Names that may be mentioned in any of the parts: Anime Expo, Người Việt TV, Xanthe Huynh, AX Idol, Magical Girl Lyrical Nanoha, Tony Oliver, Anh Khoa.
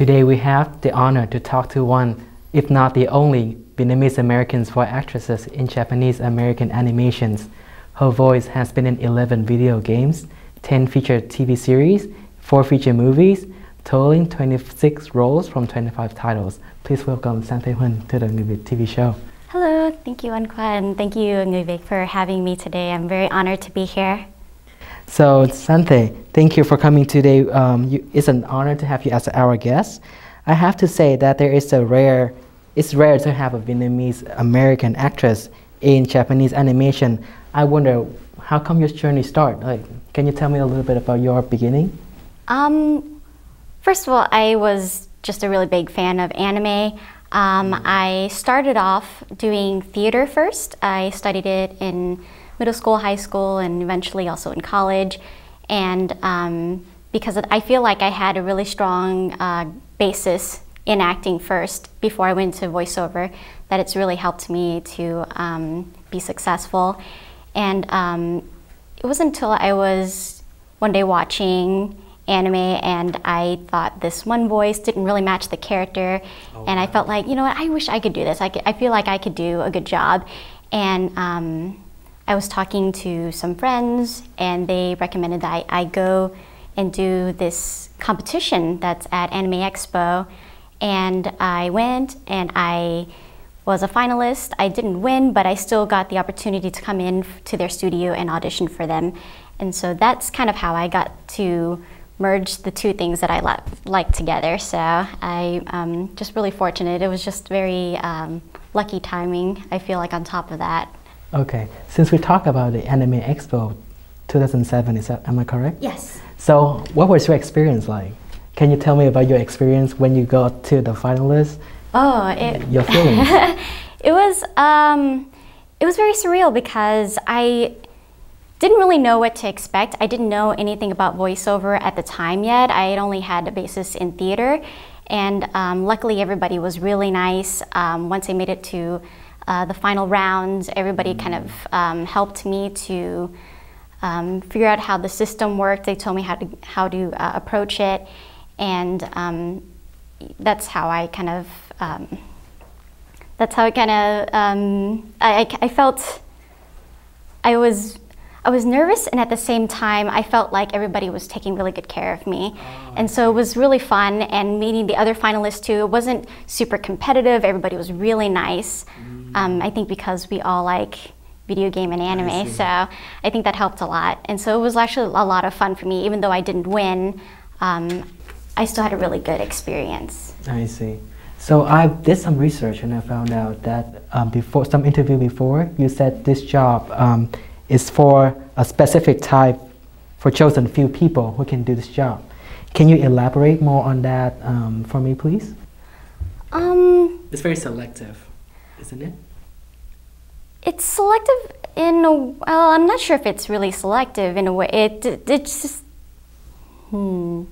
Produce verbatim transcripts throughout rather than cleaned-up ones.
Today we have the honor to talk to one, if not the only, Vietnamese American voice actresses in Japanese American animations. Her voice has been in eleven video games, ten featured T V series, four feature movies, totaling twenty-six roles from twenty-five titles. Please welcome Xanthe Huynh to the Người Việt T V show. Hello, thank you Anh Khoa and thank you Người Việt for having me today. I'm very honored to be here. So Xanthe, thank you for coming today. Um, you, it's an honor to have you as our guest. I have to say that there is a rare, it's rare to have a Vietnamese American actress in Japanese animation. I wonder, how come your journey started? Like, can you tell me a little bit about your beginning? Um, first of all, I was just a really big fan of anime. Um, I started off doing theater first. I studied it in middle school, high school, and eventually also in college. And um, because I feel like I had a really strong uh, basis in acting first before I went to voiceover, that it's really helped me to um, be successful. And um, it wasn't until I was one day watching anime and I thought this one voice didn't really match the character. Oh, and wow. I felt like, you know what, I wish I could do this. I, could, I feel like I could do a good job. And um, I was talking to some friends and they recommended that I, I go and do this competition that's at Anime Expo. And I went and I was a finalist. I didn't win, but I still got the opportunity to come in to their studio and audition for them. And so that's kind of how I got to merge the two things that I like together. So I um, just really fortunate. It was just very um, lucky timing, I feel like, on top of that. Okay, since we talk about the Anime Expo two thousand seven, is that, am I correct? Yes. So what was your experience like? Can you tell me about your experience when you got to the finalists? Oh, it, your feelings. It was um, it was very surreal because I didn't really know what to expect. I didn't know anything about voiceover at the time yet. I had only had a basis in theater, and um, luckily everybody was really nice. Um, once I made it to uh, the final rounds, everybody kind of um, helped me to um, figure out how the system worked. They told me how to how to uh, approach it, and um, that's how I kind of um, that's how I kind of um, I, I, I felt I was I was nervous, and at the same time I felt like everybody was taking really good care of me. Oh, and so it was really fun, and meeting the other finalists too. It wasn't super competitive. Everybody was really nice. Mm. um, I think because we all like video game and anime, I so I think that helped a lot. And so it was actually a lot of fun for me, even though I didn't win. um, I still had a really good experience. I see. So I did some research and I found out that um, before some interview before, you said this job um, is for a specific type, for chosen few people who can do this job. Can you elaborate more on that um, for me, please? Um, it's very selective, isn't it? It's selective in a, well, I'm not sure if it's really selective in a way. It, it it's just, hmm.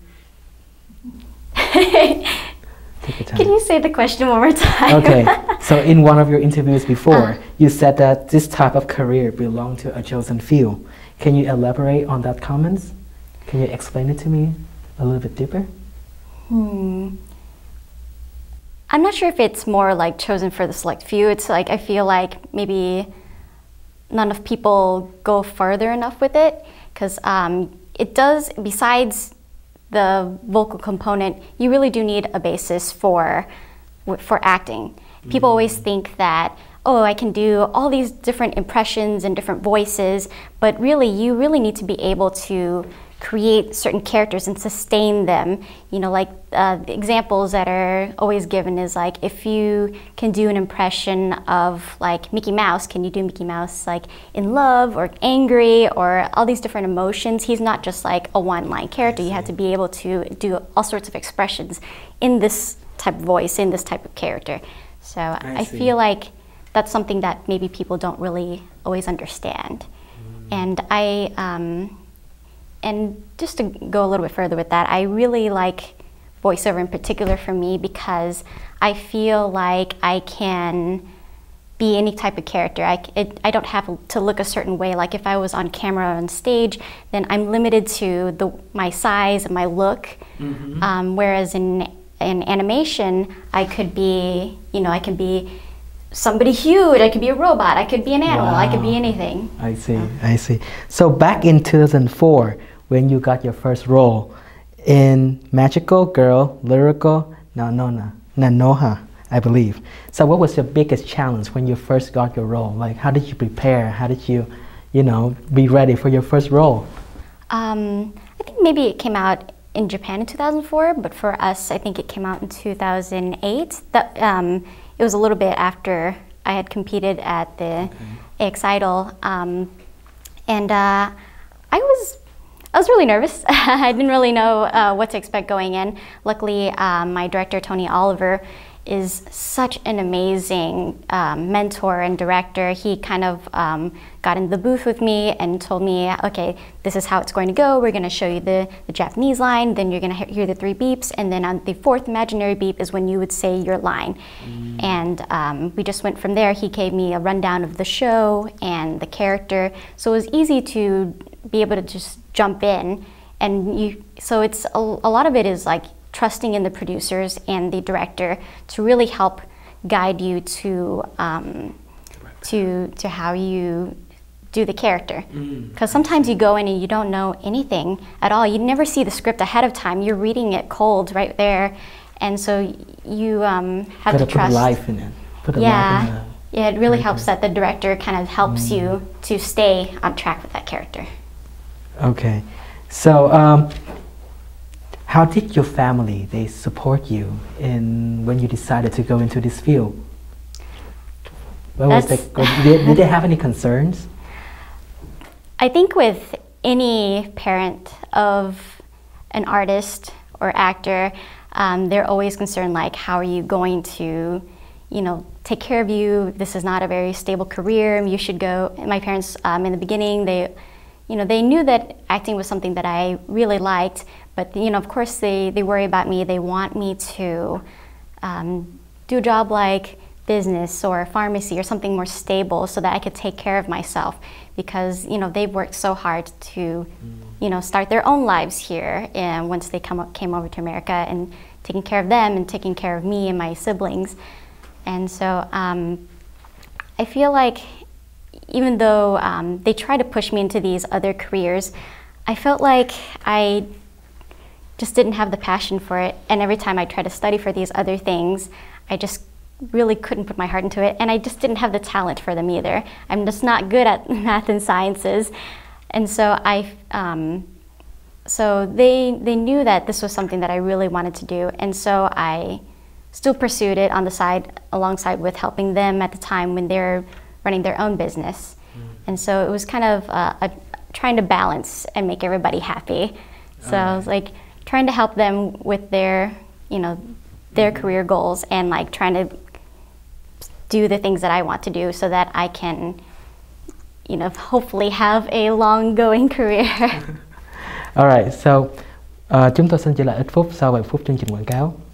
Can you say the question one more time? Okay, so in one of your interviews before, uh, you said that this type of career belonged to a chosen few. Can you elaborate on that comments? Can you explain it to me a little bit deeper? Hmm. I'm not sure if it's more like chosen for the select few. It's like I feel like maybe not enough people go further enough with it, because um, it does, besides the vocal component, you really do need a basis for for acting. People mm. always think that, oh, I can do all these different impressions and different voices, but really you really need to be able to create certain characters and sustain them. You know, like uh, the examples that are always given is like, if you can do an impression of like Mickey Mouse, can you do Mickey Mouse like in love or angry or all these different emotions? He's not just like a one-line character. You have to be able to do all sorts of expressions in this type of voice, in this type of character. So I, I feel like that's something that maybe people don't really always understand. Mm. And I, um, And just to go a little bit further with that, I really like voiceover in particular for me because I feel like I can be any type of character. I, it, I don't have to look a certain way. Like if I was on camera or on stage, then I'm limited to the, my size and my look. Mm-hmm. um, whereas in in animation, I could be, you know, I can be somebody huge, I could be a robot, I could be an animal, wow. I could be anything. I see, yeah. I see. So back in two thousand four, when you got your first role in Magical Girl Lyrical Nanoha, Nanoha, I believe. So what was your biggest challenge when you first got your role? Like, how did you prepare? How did you, you know, be ready for your first role? Um, I think maybe it came out in Japan in two thousand four, but for us, I think it came out in two thousand eight. That, um, it was a little bit after I had competed at the okay. A X Idol, um, and uh, I was I was really nervous. I didn't really know uh, what to expect going in. Luckily, uh, my director Tony Oliver is such an amazing um, mentor and director. He kind of um, got in the booth with me and told me, okay, this is how it's going to go. We're gonna show you the, the Japanese line, then you're gonna he hear the three beeps, and then on the fourth imaginary beep is when you would say your line. Mm. And um, we just went from there. He gave me a rundown of the show and the character. So it was easy to be able to just jump in. And you. so it's a, a lot of it is like, trusting in the producers and the director to really help guide you to um, to to how you do the character. Because mm. sometimes you go in and you don't know anything at all. You never see the script ahead of time. You're reading it cold right there, and so you um, have Gotta to trust. Put life in it. Put a yeah, life in yeah. It really helps that the director kind of helps mm. you to stay on track with that character. Okay, so. Um, How did your family, they support you in when you decided to go into this field? What was the, did, did they have any concerns? I think with any parent of an artist or actor, um, they're always concerned like, how are you going to, you know, take care of you? This is not a very stable career. You should go. My parents, um, in the beginning, they, you know, they knew that acting was something that I really liked. But, you know, of course, they, they worry about me. They want me to um, do a job like business or pharmacy or something more stable so that I could take care of myself because, you know, they've worked so hard to, you know, start their own lives here and once they come up, came over to America and taking care of them and taking care of me and my siblings. And so um, I feel like even though um, they try to push me into these other careers, I felt like I... just didn't have the passion for it. And every time I tried to study for these other things, I just really couldn't put my heart into it. And I just didn't have the talent for them either. I'm just not good at math and sciences. And so I, um, so they, they knew that this was something that I really wanted to do. And so I still pursued it on the side, alongside with helping them at the time when they're running their own business. Mm. And so it was kind of uh, a, trying to balance and make everybody happy. So right. I was like, trying to help them with their, you know, their career goals and like trying to do the things that I want to do so that I can, you know, hopefully have a long going career. All right, so uh, chúng tôi xin trở lại ít phút sau vài phút chương trình quảng cáo.